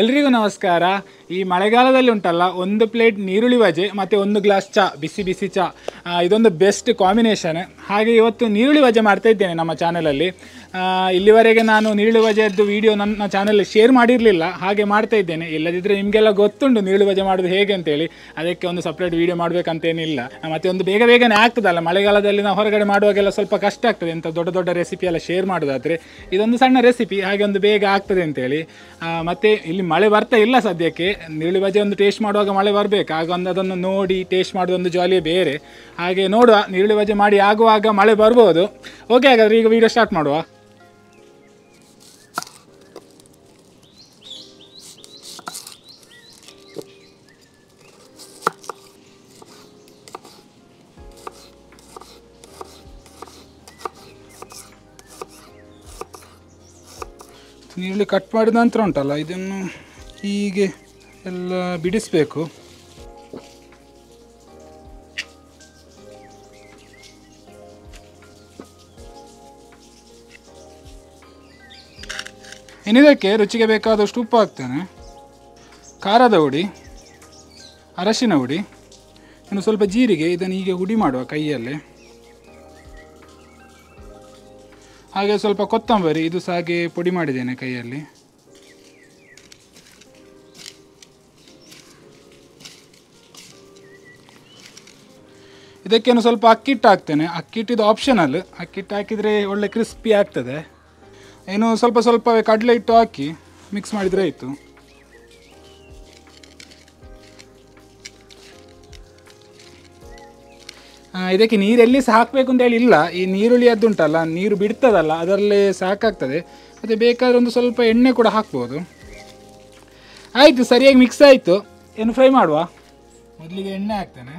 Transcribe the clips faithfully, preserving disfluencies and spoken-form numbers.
ಎಲ್ರಿಗೂ ನಮಸ್ಕಾರ. ಈ ಮಳೆಗಾಲದಲ್ಲಿ ಉಂಟಲ್ಲ, ಒಂದು ಪ್ಲೇಟ್ ನೀರುಳ್ಳಿ ಬಜೆ ಮತ್ತು ಒಂದು ಗ್ಲಾಸ್ ಚಹಾ, ಬಿಸಿ ಬಿಸಿ ಚಹಾ, ಇದೊಂದು ಬೆಸ್ಟ್ ಕಾಂಬಿನೇಷನ್. ಹಾಗೆ ಇವತ್ತು ನೀರುಳ್ಳಿ ಬಜೆ ಮಾಡ್ತಾ ಇದ್ದೇನೆ ನಮ್ಮ ಚಾನಲಲ್ಲಿ. ಇಲ್ಲಿವರೆಗೆ ನಾನು ನೀರುಳ್ಳಿ ಬಜೆಯದ್ದು ವಿಡಿಯೋ ನನ್ನ ಚಾನಲಲ್ಲಿ ಶೇರ್ ಮಾಡಿರಲಿಲ್ಲ, ಹಾಗೆ ಮಾಡ್ತಾ ಇದ್ದೇನೆ. ಇಲ್ಲದಿದ್ದರೆ ನಿಮಗೆಲ್ಲ ಗೊತ್ತುಂಟು ನೀರುಳ್ಳಿ ಬಜೆ ಮಾಡೋದು ಹೇಗೆ ಅಂತೇಳಿ, ಅದಕ್ಕೆ ಒಂದು ಸಪ್ರೇಟ್ ವೀಡಿಯೋ ಮಾಡಬೇಕಂತೇನಿಲ್ಲ. ಮತ್ತು ಒಂದು ಬೇಗ ಬೇಗನೆ ಆಗ್ತದಲ್ಲ, ಮಳೆಗಾಲದಲ್ಲಿ ನಾವು ಹೊರಗಡೆ ಮಾಡುವಾಗೆಲ್ಲ ಸ್ವಲ್ಪ ಕಷ್ಟ ಆಗ್ತದೆ ಅಂತ ದೊಡ್ಡ ದೊಡ್ಡ ರೆಸಿಪಿ ಎಲ್ಲ ಶೇರ್ ಮಾಡೋದಾದರೆ, ಇದೊಂದು ಸಣ್ಣ ರೆಸಿಪಿ, ಹಾಗೆ ಒಂದು ಬೇಗ ಆಗ್ತದೆ ಅಂತೇಳಿ. ಮತ್ತು ಇಲ್ಲಿ ಮಳೆ ಬರ್ತಾ ಇಲ್ಲ ಸದ್ಯಕ್ಕೆ. ನೀರುಳ್ಳಿ ಬಜೆ ಒಂದು ಟೇಸ್ಟ್ ಮಾಡುವಾಗ ಮಳೆ ಬರಬೇಕು, ಆಗ ಒಂದು ಅದನ್ನು ನೋಡಿ ಟೇಸ್ಟ್ ಮಾಡೋದೊಂದು ಜಾಲಿಯೇ ಬೇರೆ. ಹಾಗೆ ನೋಡುವ, ನೀರುಳ್ಳಿ ಬಜೆ ಮಾಡಿ ಆಗುವಾಗ ಮಳೆ ಬರ್ಬೋದು. ಓಕೆ, ಹಾಗಾದರೆ ಈಗ ವಿಡಿಯೋ ಸ್ಟಾರ್ಟ್ ಮಾಡುವ. ನೀರುಳ್ಳಿ ಕಟ್ ಮಾಡಿದ ನಂತರ ಉಂಟಲ್ಲ, ಇದನ್ನು ಹೀಗೆ ಎಲ್ಲ ಬಿಡಿಸಬೇಕು. ಇನ್ನಿದಕ್ಕೆ ರುಚಿಗೆ ಬೇಕಾದಷ್ಟು ಉಪ್ಪು ಹಾಕ್ತೇನೆ, ಖಾರದ ಹುಡಿ, ಅರಶಿನ ಹುಡಿ, ಇನ್ನು ಸ್ವಲ್ಪ ಜೀರಿಗೆ. ಇದನ್ನು ಹೀಗೆ ಹುಡಿ ಮಾಡುವ ಕೈಯಲ್ಲೇ. ಹಾಗೆ ಸ್ವಲ್ಪ ಕೊತ್ತಂಬರಿ, ಇದು ಸಹ ಹಾಗೆ ಪುಡಿ ಮಾಡಿದ್ದೇನೆ ಕೈಯಲ್ಲಿ. ಇದಕ್ಕೇನು ಸ್ವಲ್ಪ ಅಕ್ಕಿಟ್ಟು ಹಾಕ್ತೇನೆ. ಅಕ್ಕಿಟ್ಟಿದ್ದು ಆಪ್ಷನಲ್, ಅಕ್ಕಿಟ್ಟು ಹಾಕಿದರೆ ಒಳ್ಳೆ ಕ್ರಿಸ್ಪಿ ಆಗ್ತದೆ. ಏನು ಸ್ವಲ್ಪ ಸ್ವಲ್ಪವೇ ಕಡಲೆ ಹಿಟ್ಟು ಹಾಕಿ ಮಿಕ್ಸ್ ಮಾಡಿದರೆ ಆಯಿತು. ಇದಕ್ಕೆ ನೀರೆಲ್ಲಿ ಸಹ ಹಾಕಬೇಕು ಅಂತೇಳಿ ಇಲ್ಲ, ಈ ನೀರುಳ್ಳಿ ಅದ್ದುಂಟಲ್ಲ, ನೀರು ಬಿಡ್ತದಲ್ಲ, ಅದರಲ್ಲೇ ಸಾಕಾಗ್ತದೆ. ಮತ್ತು ಬೇಕಾದರೆ ಒಂದು ಸ್ವಲ್ಪ ಎಣ್ಣೆ ಕೂಡ ಹಾಕ್ಬೋದು. ಆಯಿತು, ಸರಿಯಾಗಿ ಮಿಕ್ಸ್ ಆಯಿತು. ಏನು ಫ್ರೈ ಮಾಡುವ, ಮೊದಲಿಗೆ ಎಣ್ಣೆ ಹಾಕ್ತೇನೆ.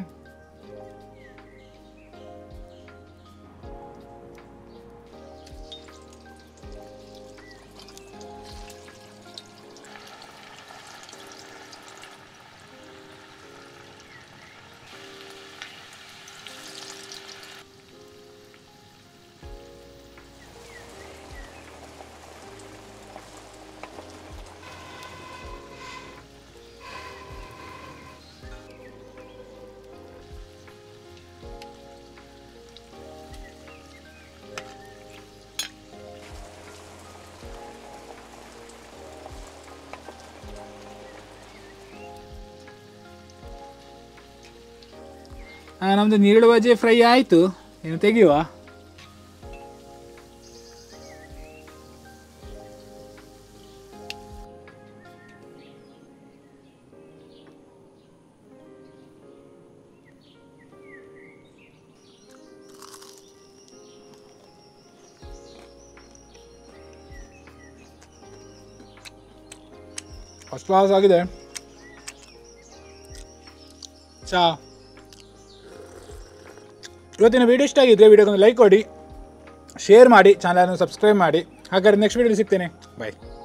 ನಮ್ಮದು ನೀರುಳ್ಳಿ ಬಜೆ ಫ್ರೈ ಆಯಿತು. ಏನು ತೆಗೆಯುವ. ಫಸ್ಟ್ ಕ್ಲಾಸ್ ಆಗಿದೆ. ಚಾ ಇವತ್ತಿನ ವೀಡಿಯೋ ಇಷ್ಟ ಆಗಿದ್ದರೆ ವೀಡಿಯೋಗೊಂದು ಲೈಕ್ ಕೊಡಿ, ಶೇರ್ ಮಾಡಿ, ಚಾನಲನ್ನು ಸಬ್ಸ್ಕ್ರೈಬ್ ಮಾಡಿ. ಹಾಗಾದ್ರೆ ನೆಕ್ಸ್ಟ್ ವೀಡಿಯೋ ಸಿಗ್ತೇನೆ. ಬಾಯ್.